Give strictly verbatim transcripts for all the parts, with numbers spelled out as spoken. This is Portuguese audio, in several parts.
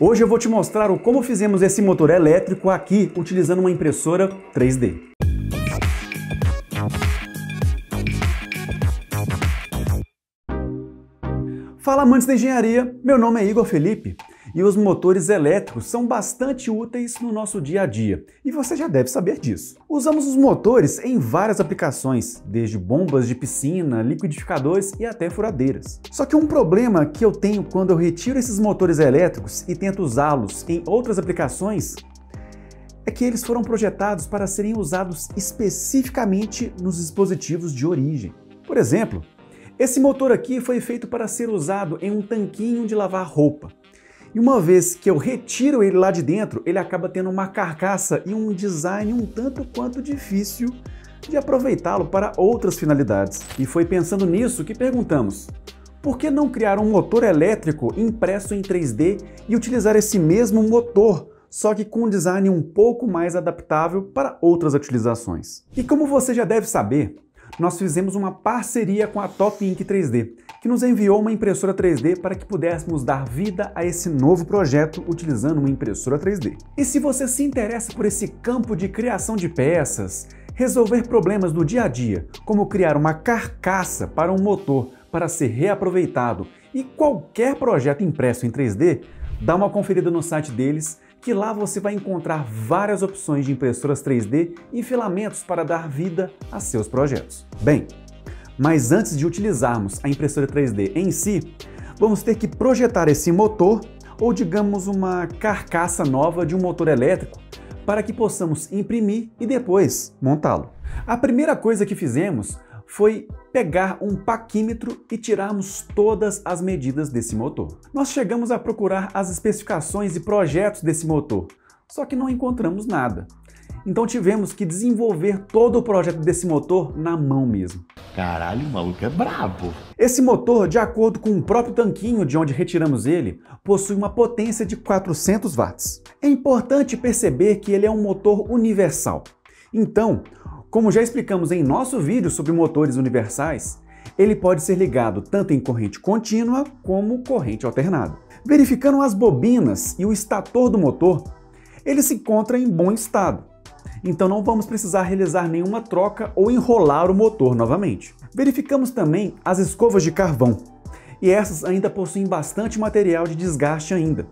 Hoje eu vou te mostrar o como fizemos esse motor elétrico aqui utilizando uma impressora três D. Fala, amantes da engenharia, meu nome é Igor Felipe e os motores elétricos são bastante úteis no nosso dia a dia e você já deve saber disso. Usamos os motores em várias aplicações, desde bombas de piscina, liquidificadores e até furadeiras. Só que um problema que eu tenho quando eu retiro esses motores elétricos e tento usá-los em outras aplicações é que eles foram projetados para serem usados especificamente nos dispositivos de origem. Por exemplo, esse motor aqui foi feito para ser usado em um tanquinho de lavar roupa. E uma vez que eu retiro ele lá de dentro, ele acaba tendo uma carcaça e um design um tanto quanto difícil de aproveitá-lo para outras finalidades. E foi pensando nisso que perguntamos: por que não criar um motor elétrico impresso em três D e utilizar esse mesmo motor, só que com um design um pouco mais adaptável para outras utilizações? E como você já deve saber, nós fizemos uma parceria com a Top Ink três D, que nos enviou uma impressora três D para que pudéssemos dar vida a esse novo projeto utilizando uma impressora três D. E se você se interessa por esse campo de criação de peças, resolver problemas do dia a dia, como criar uma carcaça para um motor para ser reaproveitado e qualquer projeto impresso em três D, dá uma conferida no site deles, que lá você vai encontrar várias opções de impressoras três D e filamentos para dar vida a seus projetos. Bem, mas antes de utilizarmos a impressora três D em si, vamos ter que projetar esse motor, ou digamos uma carcaça nova de um motor elétrico, para que possamos imprimir e depois montá-lo. A primeira coisa que fizemos foi pegar um paquímetro e tirarmos todas as medidas desse motor. Nós chegamos a procurar as especificações e projetos desse motor, só que não encontramos nada. Então tivemos que desenvolver todo o projeto desse motor na mão mesmo. Caralho, o maluco é brabo! Esse motor, de acordo com o próprio tanquinho de onde retiramos ele, possui uma potência de quatrocentos watts. É importante perceber que ele é um motor universal. Então, como já explicamos em nosso vídeo sobre motores universais, ele pode ser ligado tanto em corrente contínua como corrente alternada. Verificando as bobinas e o estator do motor, ele se encontra em bom estado, então não vamos precisar realizar nenhuma troca ou enrolar o motor novamente. Verificamos também as escovas de carvão, e essas ainda possuem bastante material de desgaste ainda.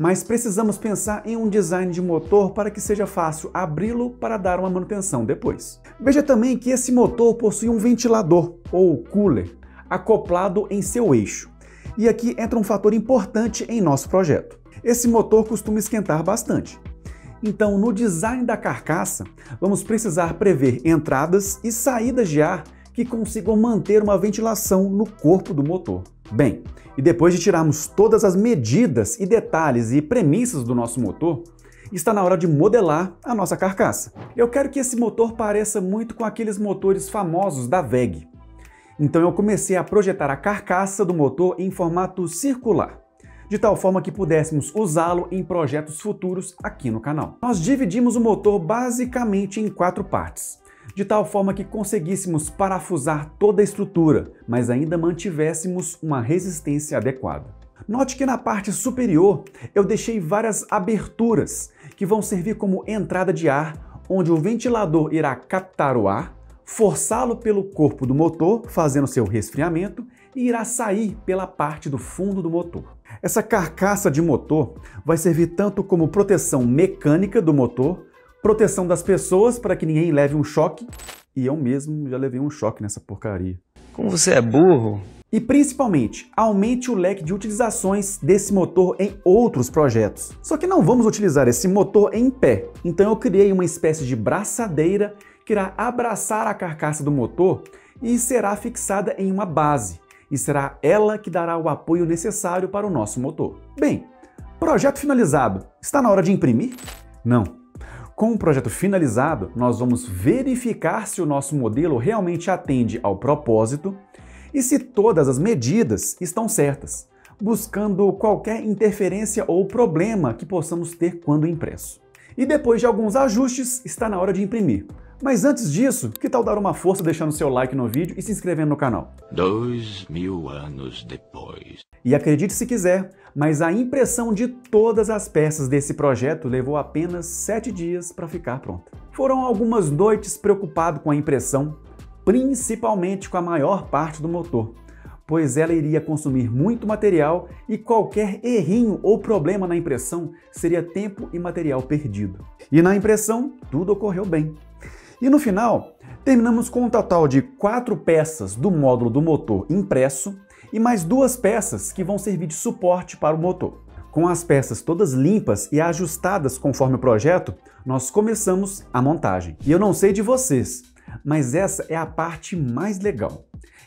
Mas precisamos pensar em um design de motor para que seja fácil abri-lo para dar uma manutenção depois. Veja também que esse motor possui um ventilador, ou cooler, acoplado em seu eixo. E aqui entra um fator importante em nosso projeto. Esse motor costuma esquentar bastante. Então, no design da carcaça, vamos precisar prever entradas e saídas de ar que consigam manter uma ventilação no corpo do motor. Bem, e depois de tirarmos todas as medidas e detalhes e premissas do nosso motor, está na hora de modelar a nossa carcaça. Eu quero que esse motor pareça muito com aqueles motores famosos da WEG. Então eu comecei a projetar a carcaça do motor em formato circular, de tal forma que pudéssemos usá-lo em projetos futuros aqui no canal. Nós dividimos o motor basicamente em quatro partes, de tal forma que conseguíssemos parafusar toda a estrutura, mas ainda mantivéssemos uma resistência adequada. Note que na parte superior eu deixei várias aberturas que vão servir como entrada de ar, onde o ventilador irá captar o ar, forçá-lo pelo corpo do motor, fazendo seu resfriamento, e irá sair pela parte do fundo do motor. Essa carcaça de motor vai servir tanto como proteção mecânica do motor, proteção das pessoas para que ninguém leve um choque, e eu mesmo já levei um choque nessa porcaria. Como você é burro! E principalmente, aumente o leque de utilizações desse motor em outros projetos. Só que não vamos utilizar esse motor em pé, então eu criei uma espécie de braçadeira que irá abraçar a carcaça do motor e será fixada em uma base, e será ela que dará o apoio necessário para o nosso motor. Bem, projeto finalizado, está na hora de imprimir? Não. Com o projeto finalizado, nós vamos verificar se o nosso modelo realmente atende ao propósito e se todas as medidas estão certas, buscando qualquer interferência ou problema que possamos ter quando impresso. E depois de alguns ajustes, está na hora de imprimir. Mas antes disso, que tal dar uma força deixando seu like no vídeo e se inscrevendo no canal? Dois mil anos depois. E acredite se quiser, mas a impressão de todas as peças desse projeto levou apenas sete dias para ficar pronta. Foram algumas noites preocupado com a impressão, principalmente com a maior parte do motor, pois ela iria consumir muito material e qualquer errinho ou problema na impressão seria tempo e material perdido. E na impressão, tudo ocorreu bem. E no final, terminamos com um total de quatro peças do módulo do motor impresso e mais duas peças que vão servir de suporte para o motor. Com as peças todas limpas e ajustadas conforme o projeto, nós começamos a montagem. E eu não sei de vocês, mas essa é a parte mais legal,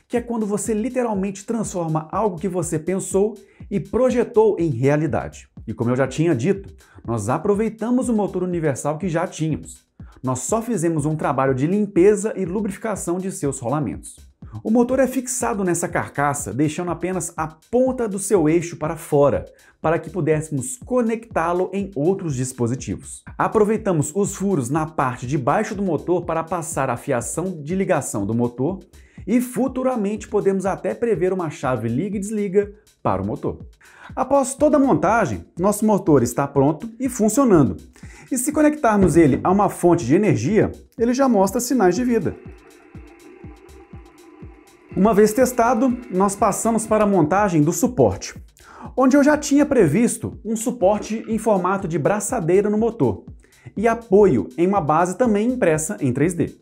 que é quando você literalmente transforma algo que você pensou e projetou em realidade. E como eu já tinha dito, nós aproveitamos o motor universal que já tínhamos. Nós só fizemos um trabalho de limpeza e lubrificação de seus rolamentos. O motor é fixado nessa carcaça, deixando apenas a ponta do seu eixo para fora, para que pudéssemos conectá-lo em outros dispositivos. Aproveitamos os furos na parte de baixo do motor para passar a fiação de ligação do motor e futuramente podemos até prever uma chave liga e desliga para o motor. Após toda a montagem, nosso motor está pronto e funcionando. E se conectarmos ele a uma fonte de energia, ele já mostra sinais de vida. Uma vez testado, nós passamos para a montagem do suporte, onde eu já tinha previsto um suporte em formato de braçadeira no motor e apoio em uma base também impressa em três D.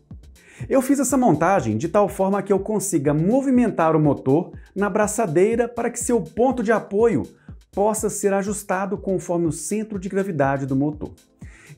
Eu fiz essa montagem de tal forma que eu consiga movimentar o motor na braçadeira para que seu ponto de apoio possa ser ajustado conforme o centro de gravidade do motor.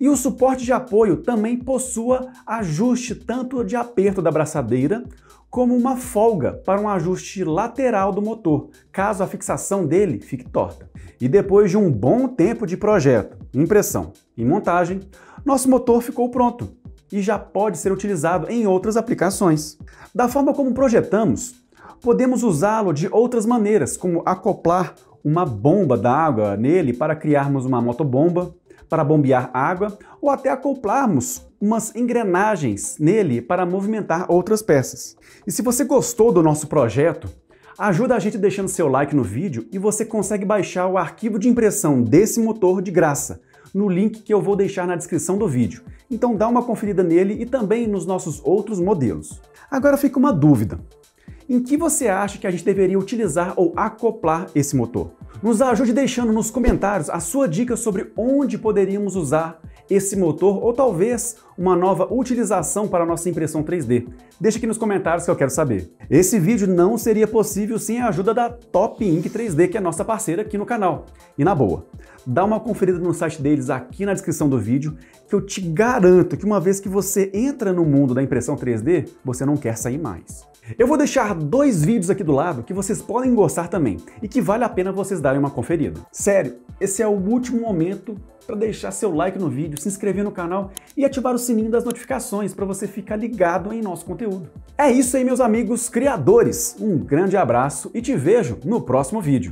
E o suporte de apoio também possua ajuste tanto de aperto da braçadeira como uma folga para um ajuste lateral do motor, caso a fixação dele fique torta. E depois de um bom tempo de projeto, impressão e montagem, nosso motor ficou pronto e já pode ser utilizado em outras aplicações. Da forma como projetamos, podemos usá-lo de outras maneiras, como acoplar uma bomba d'água nele para criarmos uma motobomba, para bombear água, ou até acoplarmos umas engrenagens nele para movimentar outras peças. E se você gostou do nosso projeto, ajuda a gente deixando seu like no vídeo e você consegue baixar o arquivo de impressão desse motor de graça, no link que eu vou deixar na descrição do vídeo. Então dá uma conferida nele e também nos nossos outros modelos. Agora fica uma dúvida. Em que você acha que a gente deveria utilizar ou acoplar esse motor? Nos ajude deixando nos comentários a sua dica sobre onde poderíamos usar esse motor ou talvez uma nova utilização para a nossa impressão três D. Deixa aqui nos comentários que eu quero saber. Esse vídeo não seria possível sem a ajuda da Top Ink três D, que é nossa parceira aqui no canal. E na boa, dá uma conferida no site deles aqui na descrição do vídeo, que eu te garanto que uma vez que você entra no mundo da impressão três D, você não quer sair mais. Eu vou deixar dois vídeos aqui do lado que vocês podem gostar também e que vale a pena vocês darem uma conferida. Sério, esse é o último momento para deixar seu like no vídeo, se inscrever no canal e ativar o sininho das notificações para você ficar ligado em nosso conteúdo. É isso aí, meus amigos criadores. Um grande abraço e te vejo no próximo vídeo.